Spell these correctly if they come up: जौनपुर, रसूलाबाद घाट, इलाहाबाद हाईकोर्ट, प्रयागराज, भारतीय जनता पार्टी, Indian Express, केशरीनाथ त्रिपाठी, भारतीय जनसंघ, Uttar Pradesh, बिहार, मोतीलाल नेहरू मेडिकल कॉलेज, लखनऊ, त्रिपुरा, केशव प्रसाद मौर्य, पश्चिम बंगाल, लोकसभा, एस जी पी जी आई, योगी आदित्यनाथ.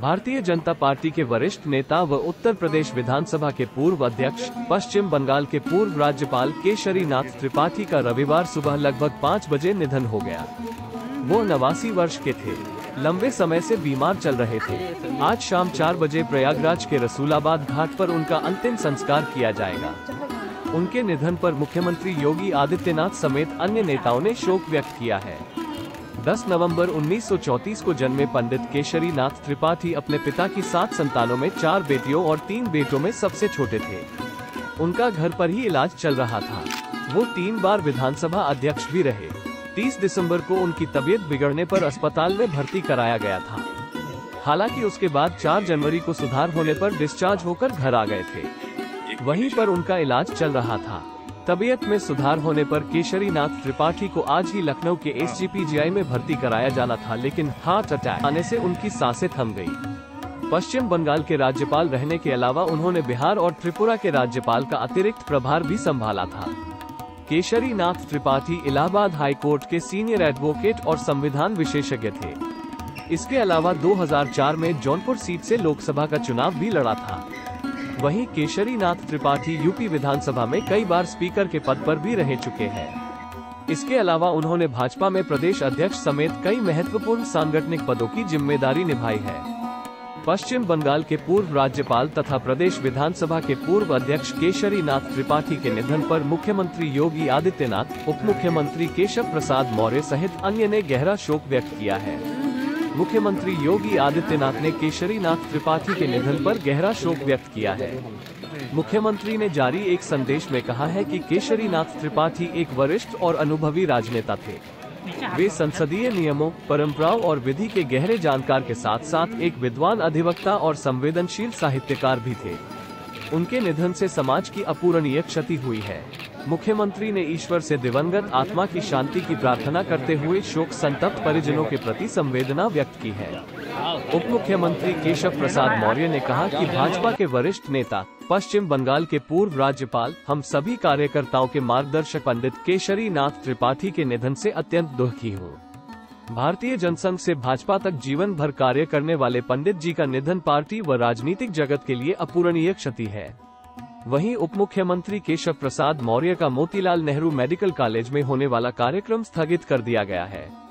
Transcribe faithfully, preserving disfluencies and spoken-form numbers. भारतीय जनता पार्टी के वरिष्ठ नेता व उत्तर प्रदेश विधानसभा के पूर्व अध्यक्ष, पश्चिम बंगाल के पूर्व राज्यपाल केशरीनाथ त्रिपाठी का रविवार सुबह लगभग पाँच बजे निधन हो गया। वो नवासी वर्ष के थे, लंबे समय से बीमार चल रहे थे। आज शाम चार बजे प्रयागराज के रसूलाबाद घाट पर उनका अंतिम संस्कार किया जाएगा। उनके निधन पर मुख्यमंत्री योगी आदित्यनाथ समेत अन्य नेताओं ने शोक व्यक्त किया है। दस नवंबर उन्नीस सौ चौंतीस को जन्मे पंडित केशरीनाथ त्रिपाठी अपने पिता की सात संतानों में चार बेटियों और तीन बेटों में सबसे छोटे थे। उनका घर पर ही इलाज चल रहा था। वो तीन बार विधानसभा अध्यक्ष भी रहे। तीस दिसंबर को उनकी तबीयत बिगड़ने पर अस्पताल में भर्ती कराया गया था। हालांकि उसके बाद चार जनवरी को सुधार होने पर डिस्चार्ज होकर घर आ गए थे। वहीं पर उनका इलाज चल रहा था। तबीयत में सुधार होने पर केशरीनाथ त्रिपाठी को आज ही लखनऊ के एस जी पी जी आई में भर्ती कराया जाना था, लेकिन हार्ट अटैक आने से उनकी सांसें थम गयी। पश्चिम बंगाल के राज्यपाल रहने के अलावा उन्होंने बिहार और त्रिपुरा के राज्यपाल का अतिरिक्त प्रभार भी संभाला था। केशरीनाथ त्रिपाठी इलाहाबाद हाईकोर्ट के सीनियर एडवोकेट और संविधान विशेषज्ञ थे। इसके अलावा दो हज़ार चार में जौनपुर सीट से लोकसभा का चुनाव भी लड़ा था। वहीं केशरीनाथ त्रिपाठी यूपी विधानसभा में कई बार स्पीकर के पद पर भी रह चुके हैं। इसके अलावा उन्होंने भाजपा में प्रदेश अध्यक्ष समेत कई महत्वपूर्ण सांगठनिक पदों की जिम्मेदारी निभाई है। पश्चिम बंगाल के पूर्व राज्यपाल तथा प्रदेश विधानसभा के पूर्व अध्यक्ष केशरीनाथ त्रिपाठी के निधन पर मुख्यमंत्री योगी आदित्यनाथ, उप मुख्यमंत्री केशव प्रसाद मौर्य सहित अन्य ने गहरा शोक व्यक्त किया है। मुख्यमंत्री योगी आदित्यनाथ ने केशरीनाथ त्रिपाठी के निधन पर गहरा शोक व्यक्त किया है। मुख्यमंत्री ने जारी एक संदेश में कहा है कि केशरीनाथ त्रिपाठी एक वरिष्ठ और अनुभवी राजनेता थे। वे संसदीय नियमों, परंपराओं और विधि के गहरे जानकार के साथ साथ एक विद्वान अधिवक्ता और संवेदनशील साहित्यकार भी थे। उनके निधन से समाज की अपूरणीय क्षति हुई है। मुख्यमंत्री ने ईश्वर से दिवंगत आत्मा की शांति की प्रार्थना करते हुए शोक संतप्त परिजनों के प्रति संवेदना व्यक्त की है। उप मुख्यमंत्री केशव प्रसाद मौर्य ने कहा कि भाजपा के वरिष्ठ नेता, पश्चिम बंगाल के पूर्व राज्यपाल, हम सभी कार्यकर्ताओं के मार्गदर्शक पंडित केशरीनाथ त्रिपाठी के निधन से अत्यंत दुखी हूँ। भारतीय जनसंघ से भाजपा तक जीवन भर कार्य करने वाले पंडित जी का निधन पार्टी व राजनीतिक जगत के लिए अपूरणीय क्षति है। वहीं उप मुख्यमंत्री केशव प्रसाद मौर्य का मोतीलाल नेहरू मेडिकल कॉलेज में होने वाला कार्यक्रम स्थगित कर दिया गया है।